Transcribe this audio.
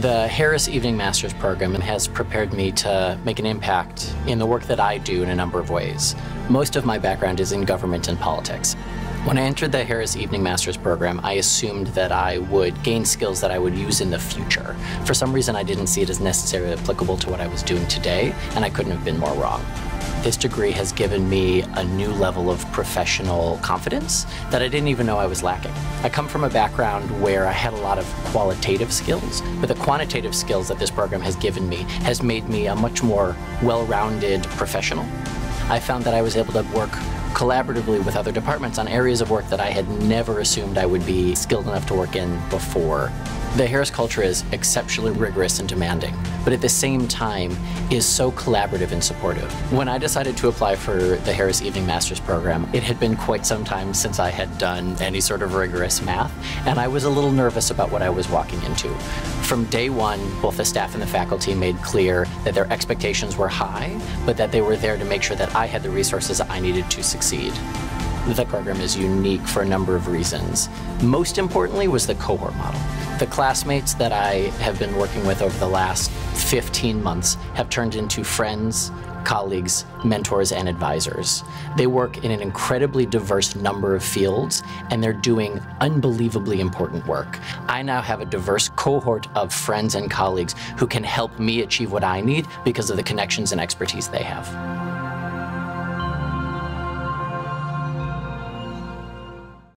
The Harris Evening Masters program has prepared me to make an impact in the work that I do in a number of ways. Most of my background is in government and politics. When I entered the Harris Evening Masters program, I assumed that I would gain skills that I would use in the future. For some reason, I didn't see it as necessarily applicable to what I was doing today, and I couldn't have been more wrong. This degree has given me a new level of professional confidence that I didn't even know I was lacking. I come from a background where I had a lot of qualitative skills, but the quantitative skills that this program has given me has made me a much more well-rounded professional. I found that I was able to work collaboratively with other departments on areas of work that I had never assumed I would be skilled enough to work in before. The Harris culture is exceptionally rigorous and demanding, but at the same time is so collaborative and supportive. When I decided to apply for the Harris Evening Masters program, it had been quite some time since I had done any sort of rigorous math, and I was a little nervous about what I was walking into. From day one, both the staff and the faculty made clear that their expectations were high, but that they were there to make sure that I had the resources I needed to succeed. The program is unique for a number of reasons. Most importantly was the cohort model. The classmates that I have been working with over the last 15 months have turned into friends, colleagues, mentors, and advisors. They work in an incredibly diverse number of fields, and they're doing unbelievably important work. I now have a diverse cohort of friends and colleagues who can help me achieve what I need because of the connections and expertise they have.